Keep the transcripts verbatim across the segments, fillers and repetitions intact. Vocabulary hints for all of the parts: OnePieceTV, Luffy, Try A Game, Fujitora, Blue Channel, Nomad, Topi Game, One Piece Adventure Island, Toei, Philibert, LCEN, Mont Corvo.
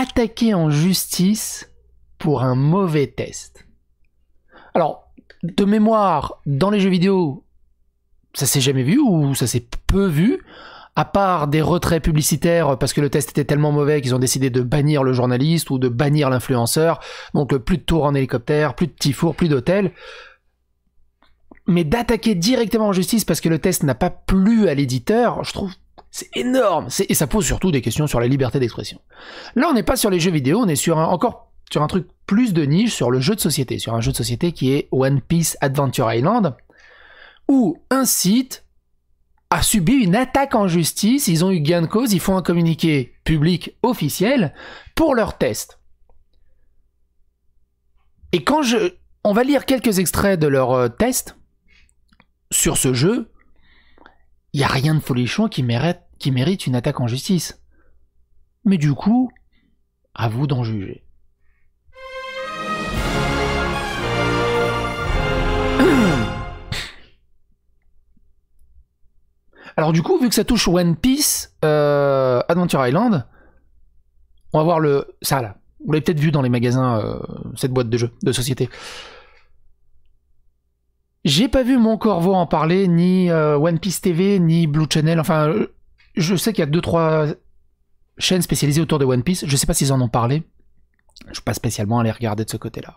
attaqué en justice pour un mauvais test. Alors, de mémoire, dans les jeux vidéo, ça s'est jamais vu ou ça s'est peu vu, à part des retraits publicitaires parce que le test était tellement mauvais qu'ils ont décidé de bannir le journaliste ou de bannir l'influenceur. Donc plus de tours en hélicoptère, plus de petits fours, plus d'hôtels. Mais d'attaquer directement en justice parce que le test n'a pas plu à l'éditeur, je trouve c'est énorme. Et ça pose surtout des questions sur la liberté d'expression. Là, on n'est pas sur les jeux vidéo, on est sur un, encore sur un truc plus de niche, sur le jeu de société, sur un jeu de société qui est One Piece Adventure Island, où un site a subi une attaque en justice, ils ont eu gain de cause, ils font un communiqué public officiel pour leur test. Et quand je... On va lire quelques extraits de leur test sur ce jeu, il n'y a rien de folichon qui mérite, qui mérite une attaque en justice. Mais du coup, à vous d'en juger. Alors du coup, vu que ça touche One Piece euh, Adventure Island, on va voir le... ça là. Vous l'avez peut-être vu dans les magasins, euh, cette boîte de jeux, de société. J'ai pas vu Mont Corvo en parler, ni euh, One Piece T V, ni Blue Channel. Enfin, je sais qu'il y a deux trois chaînes spécialisées autour de One Piece. Je sais pas s'ils en ont parlé. Je suis pas spécialement allé regarder de ce côté-là.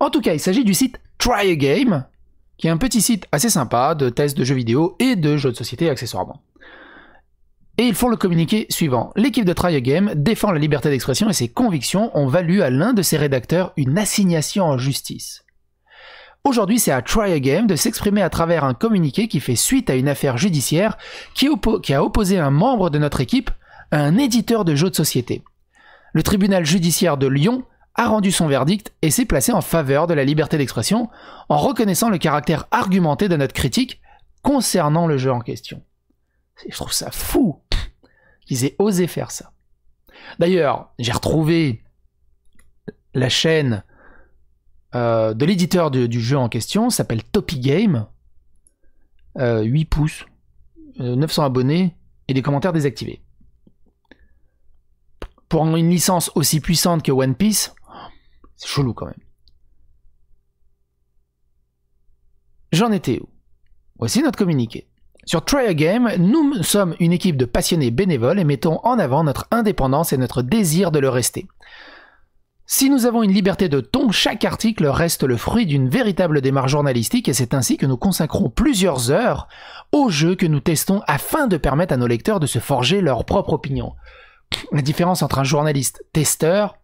En tout cas, il s'agit du site Try A Game, qui est un petit site assez sympa de tests de jeux vidéo et de jeux de société accessoirement. Et ils font le communiqué suivant. L'équipe de Try A Game défend la liberté d'expression et ses convictions ont valu à l'un de ses rédacteurs une assignation en justice. Aujourd'hui, c'est à Try A Game de s'exprimer à travers un communiqué qui fait suite à une affaire judiciaire qui, qui a opposé un membre de notre équipe à un éditeur de jeux de société. Le tribunal judiciaire de Lyon a rendu son verdict et s'est placé en faveur de la liberté d'expression en reconnaissant le caractère argumenté de notre critique concernant le jeu en question. Je trouve ça fou qu'ils aient osé faire ça. D'ailleurs, j'ai retrouvé la chaîne euh, de l'éditeur du jeu en question, s'appelle Topi Game, euh, huit pouces, euh, neuf cents abonnés et des commentaires désactivés. Pour une licence aussi puissante que One Piece, c'est chelou quand même. J'en étais où? Voici notre communiqué. Sur Try A Game, nous sommes une équipe de passionnés bénévoles et mettons en avant notre indépendance et notre désir de le rester. Si nous avons une liberté de ton, chaque article reste le fruit d'une véritable démarche journalistique et c'est ainsi que nous consacrons plusieurs heures aux jeux que nous testons afin de permettre à nos lecteurs de se forger leur propre opinion. La différence entre un journaliste testeur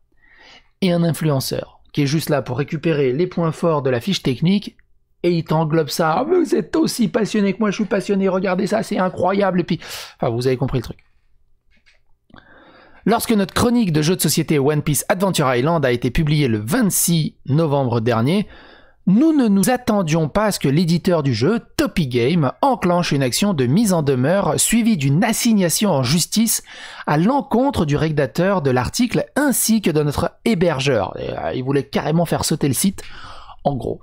et un influenceur qui est juste là pour récupérer les points forts de la fiche technique et il t'englobe ça. Ah, vous êtes aussi passionné que moi, je suis passionné, regardez ça, c'est incroyable. Et puis, enfin, vous avez compris le truc. Lorsque notre chronique de jeu de société One Piece Adventure Island a été publiée le vingt-six novembre dernier, nous ne nous attendions pas à ce que l'éditeur du jeu, Topi Game, enclenche une action de mise en demeure suivie d'une assignation en justice à l'encontre du rédacteur de l'article ainsi que de notre hébergeur. Il voulait carrément faire sauter le site, en gros.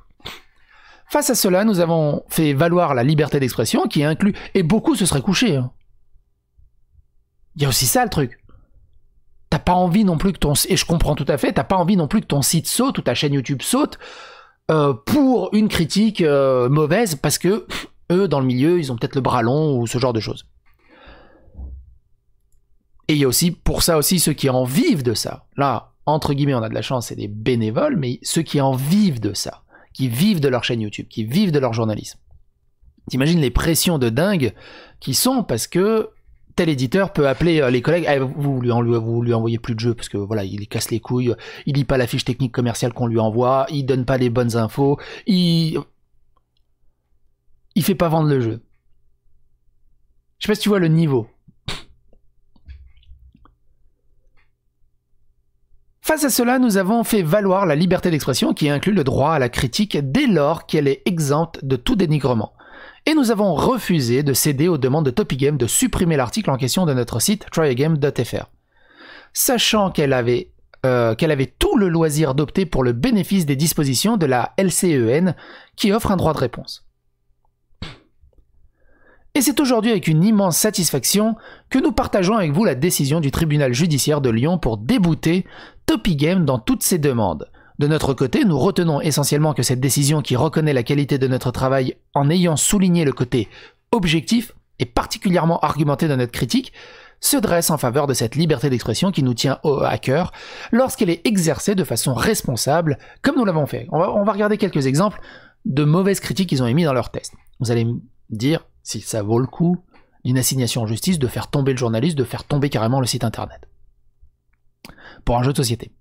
Face à cela, nous avons fait valoir la liberté d'expression qui inclut... Et beaucoup se seraient couchés. Il y a aussi ça le truc. T'as pas envie non plus que ton... Et je comprends tout à fait, t'as pas envie non plus que ton site saute ou ta chaîne YouTube saute Euh, pour une critique euh, mauvaise parce que pff, eux dans le milieu ils ont peut-être le bras long ou ce genre de choses. Et il y a aussi pour ça aussi ceux qui en vivent de ça. Là entre guillemets on a de la chance, c'est des bénévoles, mais ceux qui en vivent de ça, qui vivent de leur chaîne YouTube, qui vivent de leur journalisme. T'imagines les pressions de dingue qui sont parce que tel éditeur peut appeler les collègues, eh, vous, lui, vous lui envoyez plus de jeux parce que voilà, il casse les couilles, il lit pas la fiche technique commerciale qu'on lui envoie, il donne pas les bonnes infos, il... il fait pas vendre le jeu. Je sais pas si tu vois le niveau. Face à cela, nous avons fait valoir la liberté d'expression qui inclut le droit à la critique dès lors qu'elle est exempte de tout dénigrement. Et nous avons refusé de céder aux demandes de Topi Game de supprimer l'article en question de notre site try a game point f r. Sachant qu'elle avait, euh, qu'elle avait tout le loisir d'opter pour le bénéfice des dispositions de la L C E N qui offre un droit de réponse. Et c'est aujourd'hui avec une immense satisfaction que nous partageons avec vous la décision du tribunal judiciaire de Lyon pour débouter Topi Game dans toutes ses demandes. De notre côté, nous retenons essentiellement que cette décision qui reconnaît la qualité de notre travail en ayant souligné le côté objectif et particulièrement argumenté de notre critique, se dresse en faveur de cette liberté d'expression qui nous tient à cœur lorsqu'elle est exercée de façon responsable, comme nous l'avons fait. On va, on va regarder quelques exemples de mauvaises critiques qu'ils ont émises dans leur test. Vous allez me dire si ça vaut le coup d'une assignation en justice de faire tomber le journaliste, de faire tomber carrément le site internet. Pour un jeu de société.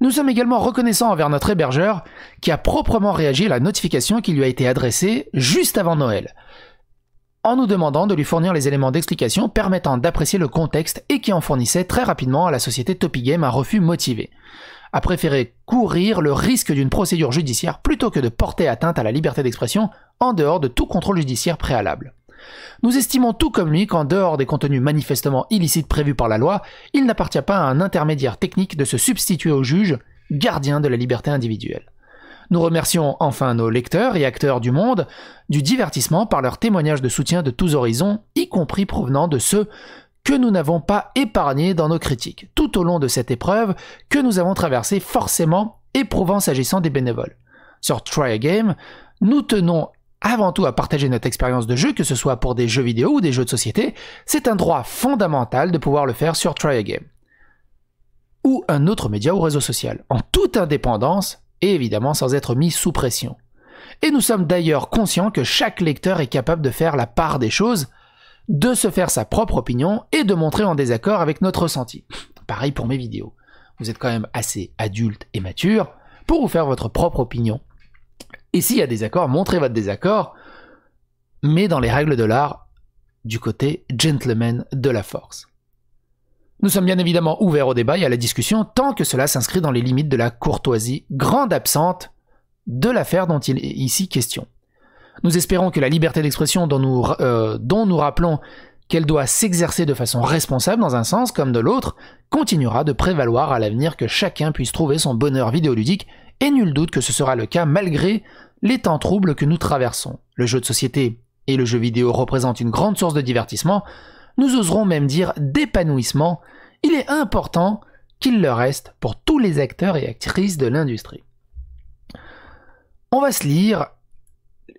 Nous sommes également reconnaissants envers notre hébergeur qui a proprement réagi à la notification qui lui a été adressée juste avant Noël, en nous demandant de lui fournir les éléments d'explication permettant d'apprécier le contexte et qui en fournissait très rapidement à la société Topi Game un refus motivé, a préféré courir le risque d'une procédure judiciaire plutôt que de porter atteinte à la liberté d'expression en dehors de tout contrôle judiciaire préalable. Nous estimons tout comme lui qu'en dehors des contenus manifestement illicites prévus par la loi, il n'appartient pas à un intermédiaire technique de se substituer au juge, gardien de la liberté individuelle. Nous remercions enfin nos lecteurs et acteurs du monde du divertissement par leurs témoignages de soutien de tous horizons, y compris provenant de ceux que nous n'avons pas épargnés dans nos critiques, tout au long de cette épreuve que nous avons traversée forcément éprouvant s'agissant des bénévoles. Sur Try A Game, nous tenons avant tout à partager notre expérience de jeu, que ce soit pour des jeux vidéo ou des jeux de société, c'est un droit fondamental de pouvoir le faire sur Try A Game, ou un autre média ou réseau social, en toute indépendance, et évidemment sans être mis sous pression. Et nous sommes d'ailleurs conscients que chaque lecteur est capable de faire la part des choses, de se faire sa propre opinion et de montrer en désaccord avec notre ressenti. Pareil pour mes vidéos. Vous êtes quand même assez adulte et mature pour vous faire votre propre opinion. Et s'il y a des accords, montrez votre désaccord, mais dans les règles de l'art, du côté gentleman de la force. Nous sommes bien évidemment ouverts au débat et à la discussion tant que cela s'inscrit dans les limites de la courtoisie, grande absente de l'affaire dont il est ici question. Nous espérons que la liberté d'expression dont nous, euh, dont nous rappelons qu'elle doit s'exercer de façon responsable dans un sens comme de l'autre, continuera de prévaloir à l'avenir, que chacun puisse trouver son bonheur vidéoludique, et nul doute que ce sera le cas malgré les temps troubles que nous traversons. Le jeu de société et le jeu vidéo représentent une grande source de divertissement, nous oserons même dire d'épanouissement. Il est important qu'il le reste pour tous les acteurs et actrices de l'industrie. On va se lire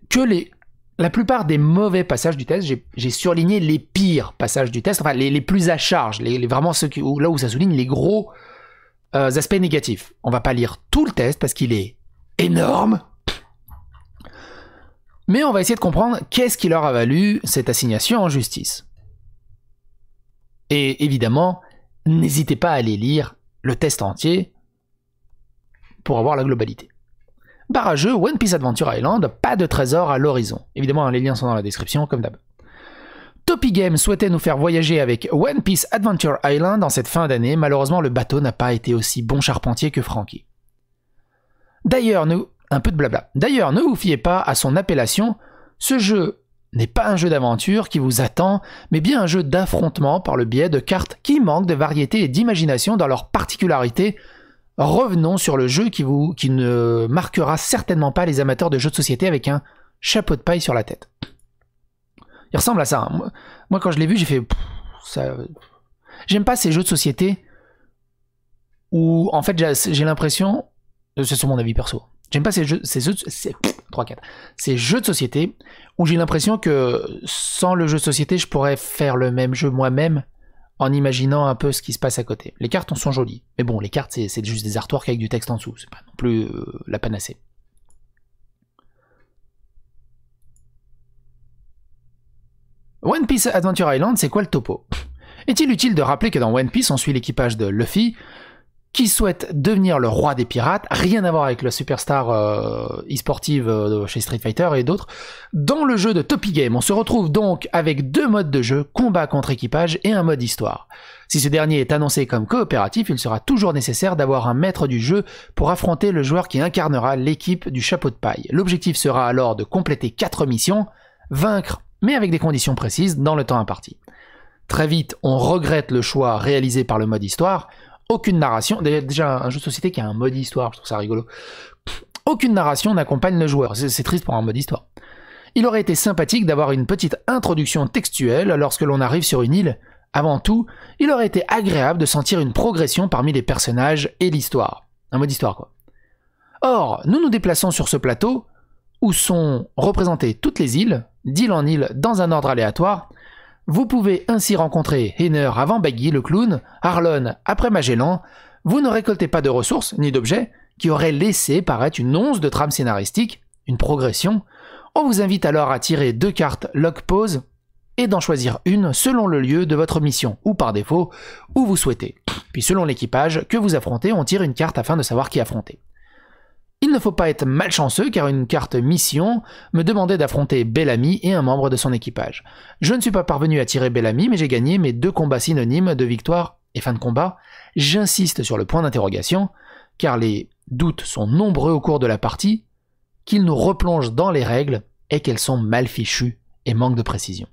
que les, la plupart des mauvais passages du test, j'ai surligné les pires passages du test, enfin les, les plus à charge, les, les, vraiment ceux qui, où, là où ça souligne les gros euh, aspects négatifs. On va pas lire tout le test parce qu'il est énorme, mais on va essayer de comprendre qu'est-ce qui leur a valu cette assignation en justice. Et évidemment, n'hésitez pas à aller lire le test entier pour avoir la globalité. Barre à jeu, One Piece Adventure Island, pas de trésor à l'horizon. Évidemment, les liens sont dans la description, comme d'hab. Topi Game souhaitait nous faire voyager avec One Piece Adventure Island en cette fin d'année. Malheureusement, le bateau n'a pas été aussi bon charpentier que Frankie. D'ailleurs, nous... un peu de blabla. D'ailleurs, ne vous fiez pas à son appellation. Ce jeu n'est pas un jeu d'aventure qui vous attend, mais bien un jeu d'affrontement par le biais de cartes qui manquent de variété et d'imagination dans leur particularité. Revenons sur le jeu qui, vous, qui ne marquera certainement pas les amateurs de jeux de société avec un chapeau de paille sur la tête. Il ressemble à ça, hein. Moi, moi, quand je l'ai vu, j'ai fait... ça... J'aime pas ces jeux de société où, en fait, j'ai l'impression... C'est sur mon avis perso. J'aime pas ces jeux, ces jeux, ces, trois, quatre, ces jeux de société où j'ai l'impression que sans le jeu de société, je pourrais faire le même jeu moi-même en imaginant un peu ce qui se passe à côté. Les cartes sont jolies, mais bon, les cartes, c'est juste des artworks avec du texte en dessous, c'est pas non plus euh, la panacée. One Piece Adventure Island, c'est quoi le topo? Est-il utile de rappeler que dans One Piece, on suit l'équipage de Luffy, qui souhaite devenir le roi des pirates, rien à voir avec la superstar e-sportive euh, e euh, chez Street Fighter et d'autres. Dans le jeu de Topi Game, on se retrouve donc avec deux modes de jeu, combat contre équipage et un mode histoire. Si ce dernier est annoncé comme coopératif, il sera toujours nécessaire d'avoir un maître du jeu pour affronter le joueur qui incarnera l'équipe du chapeau de paille. L'objectif sera alors de compléter quatre missions, vaincre, mais avec des conditions précises, dans le temps imparti. Très vite, on regrette le choix réalisé par le mode histoire. Aucune narration, déjà un jeu de société qui a un mode histoire, je trouve ça rigolo. Aucune narration n'accompagne le joueur, c'est triste pour un mode histoire. il aurait été sympathique d'avoir une petite introduction textuelle lorsque l'on arrive sur une île. Avant tout, il aurait été agréable de sentir une progression parmi les personnages et l'histoire. Un mot d'histoire quoi. Or, nous nous déplaçons sur ce plateau, où sont représentées toutes les îles, d'île en île dans un ordre aléatoire. Vous pouvez ainsi rencontrer Henner avant Baggy le clown, Arlon après Magellan. Vous ne récoltez pas de ressources ni d'objets qui auraient laissé paraître une once de trame scénaristique, une progression. On vous invite alors à tirer deux cartes Log Pause et d'en choisir une selon le lieu de votre mission ou par défaut où vous souhaitez. Puis selon l'équipage que vous affrontez, on tire une carte afin de savoir qui affronter. Il ne faut pas être malchanceux car une carte mission me demandait d'affronter Bellamy et un membre de son équipage. Je ne suis pas parvenu à tirer Bellamy mais j'ai gagné mes deux combats synonymes de victoire et fin de combat. J'insiste sur le point d'interrogation car les doutes sont nombreux au cours de la partie, qu'ils nous replongent dans les règles et qu'elles sont mal fichues et manquent de précision.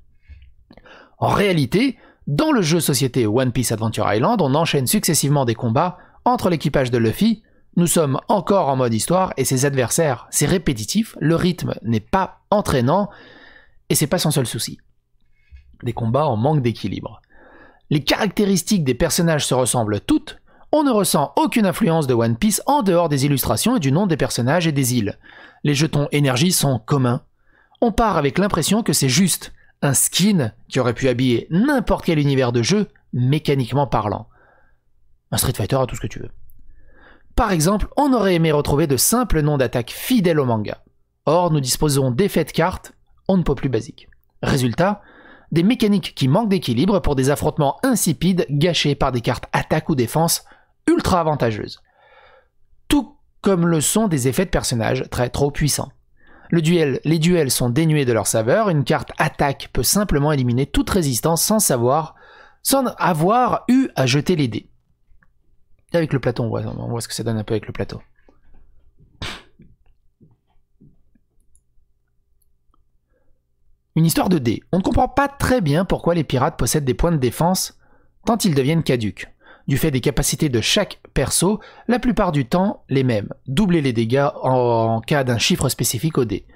En réalité, dans le jeu société One Piece Adventure Island, on enchaîne successivement des combats entre l'équipage de Luffy. Nous sommes encore en mode histoire et ses adversaires, c'est répétitif, le rythme n'est pas entraînant et c'est pas son seul souci. Des combats en manque d'équilibre. Les caractéristiques des personnages se ressemblent toutes, on ne ressent aucune influence de One Piece en dehors des illustrations et du nom des personnages et des îles. Les jetons énergie sont communs. On part avec l'impression que c'est juste un skin qui aurait pu habiller n'importe quel univers de jeu, mécaniquement parlant. Un Street Fighter a tout ce que tu veux. Par exemple, on aurait aimé retrouver de simples noms d'attaque fidèles au manga. Or, nous disposons d'effets de cartes, on ne peut plus basiques. Résultat, des mécaniques qui manquent d'équilibre pour des affrontements insipides gâchés par des cartes attaque ou défense ultra avantageuses. Tout comme le sont des effets de personnages très trop puissants. Le duel, les duels sont dénués de leur saveur, une carte attaque peut simplement éliminer toute résistance sans savoir, sans avoir eu à jeter les dés. Avec le plateau, on voit, on voit ce que ça donne un peu avec le plateau. Une histoire de dés. On ne comprend pas très bien pourquoi les pirates possèdent des points de défense tant ils deviennent caducs. Du fait des capacités de chaque perso, la plupart du temps les mêmes. Doubler les dégâts en, en cas d'un chiffre spécifique au dé.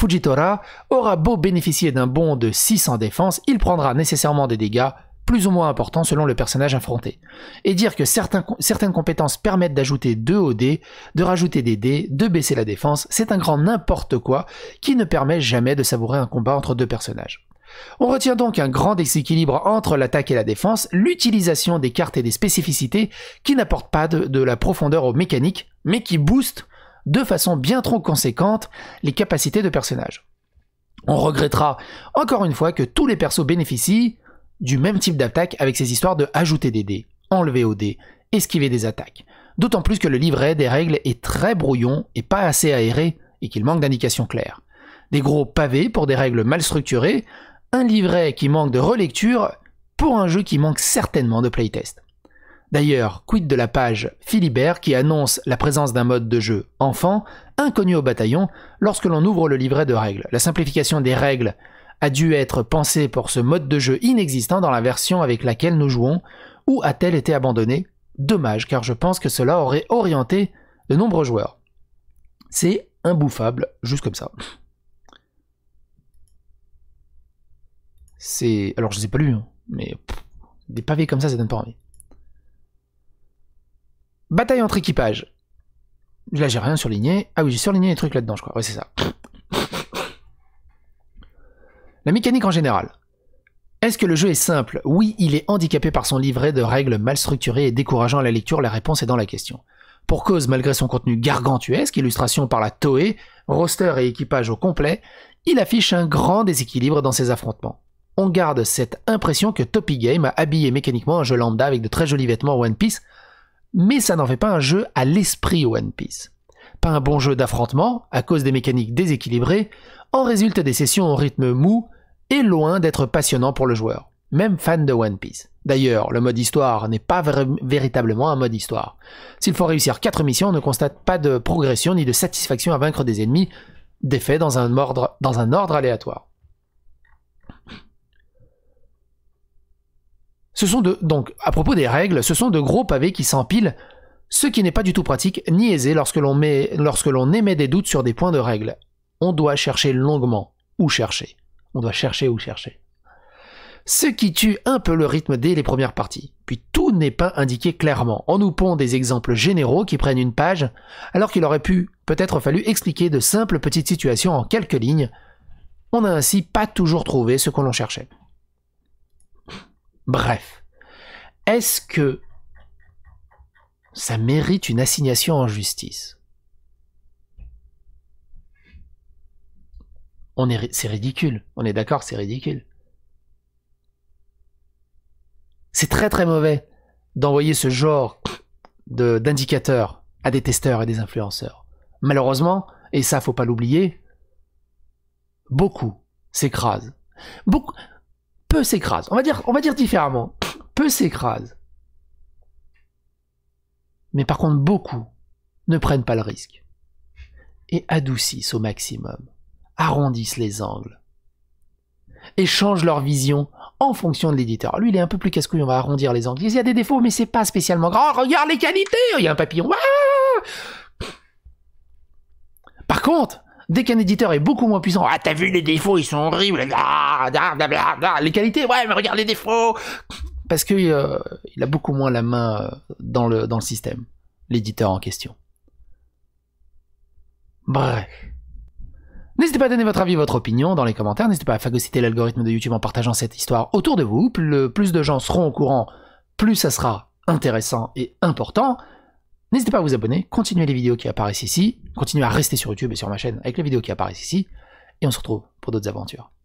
Fujitora aura beau bénéficier d'un bond de six cents défense, il prendra nécessairement des dégâts plus ou moins important selon le personnage affronté. Et dire que certains, certaines compétences permettent d'ajouter deux au dé, de rajouter des dés, de baisser la défense, c'est un grand n'importe quoi qui ne permet jamais de savourer un combat entre deux personnages. On retient donc un grand déséquilibre entre l'attaque et la défense, l'utilisation des cartes et des spécificités qui n'apportent pas de, de la profondeur aux mécaniques, mais qui boostent de façon bien trop conséquente les capacités de personnage. On regrettera encore une fois que tous les persos bénéficient du même type d'attaque avec ces histoires de ajouter des dés, enlever aux dés, esquiver des attaques. D'autant plus que le livret des règles est très brouillon et pas assez aéré et qu'il manque d'indications claires. Des gros pavés pour des règles mal structurées, un livret qui manque de relecture pour un jeu qui manque certainement de playtest. D'ailleurs, quid de la page Philibert qui annonce la présence d'un mode de jeu enfant, inconnu au bataillon, lorsque l'on ouvre le livret de règles. La simplification des règles a dû être pensée pour ce mode de jeu inexistant dans la version avec laquelle nous jouons, ou a-t-elle été abandonnée? Dommage, car je pense que cela aurait orienté de nombreux joueurs. C'est imbouffable, juste comme ça. C'est... Alors je ne les ai pas lus, hein, mais pff, des pavés comme ça, ça donne pas envie. Bataille entre équipages. Là, j'ai rien surligné. Ah oui, j'ai surligné les trucs là-dedans, je crois. Ouais, c'est ça. La mécanique en général. Est-ce que le jeu est simple? Oui, il est handicapé par son livret de règles mal structurées et décourageant à la lecture, la réponse est dans la question. Pour cause, malgré son contenu gargantuesque, illustration par la Toei, roster et équipage au complet, il affiche un grand déséquilibre dans ses affrontements. On garde cette impression que Topi Game a habillé mécaniquement un jeu lambda avec de très jolis vêtements One Piece, mais ça n'en fait pas un jeu à l'esprit One Piece. Pas un bon jeu d'affrontement, à cause des mécaniques déséquilibrées, en résulte des sessions au rythme mou, est loin d'être passionnant pour le joueur, même fan de One Piece. D'ailleurs, le mode histoire n'est pas véritablement un mode histoire. S'il faut réussir quatre missions, on ne constate pas de progression ni de satisfaction à vaincre des ennemis, défaits dans un ordre, dans un ordre aléatoire. Ce sont de, donc, à propos des règles, ce sont de gros pavés qui s'empilent, ce qui n'est pas du tout pratique ni aisé lorsque l'on met, lorsque l'on émet des doutes sur des points de règles. On doit chercher longuement, ou chercher. On doit chercher ou chercher. Ce qui tue un peu le rythme dès les premières parties. Puis tout n'est pas indiqué clairement. On nous pond des exemples généraux qui prennent une page, alors qu'il aurait pu peut-être fallu expliquer de simples petites situations en quelques lignes. On n'a ainsi pas toujours trouvé ce que l'on cherchait. Bref. Est-ce que ça mérite une assignation en justice? On est, c'est ridicule. On est d'accord, c'est ridicule. C'est très très mauvais d'envoyer ce genre d'indicateurs à des testeurs et des influenceurs. Malheureusement, et ça faut pas l'oublier, beaucoup s'écrasent. Beaucoup, peu s'écrasent. On va dire, on va dire différemment. Peu s'écrasent. Mais par contre, beaucoup ne prennent pas le risque et adoucissent au maximum, arrondissent les angles et changent leur vision en fonction de l'éditeur. Lui, il est un peu plus casse-couille, on va arrondir les angles. Il y a des défauts, mais c'est pas spécialement grand. Oh, regarde les qualités, il y a un papillon. Ah, par contre, dès qu'un éditeur est beaucoup moins puissant, ah, t'as vu les défauts, ils sont horribles. Ah, les qualités, ouais, mais regarde les défauts. Parce qu'il euh, a beaucoup moins la main dans le, dans le système, l'éditeur en question. Bref. N'hésitez pas à donner votre avis, votre opinion dans les commentaires. N'hésitez pas à phagocyter l'algorithme de YouTube en partageant cette histoire autour de vous. Plus, plus de gens seront au courant, plus ça sera intéressant et important. N'hésitez pas à vous abonner, continuez les vidéos qui apparaissent ici, continuez à rester sur YouTube et sur ma chaîne avec les vidéos qui apparaissent ici, et on se retrouve pour d'autres aventures.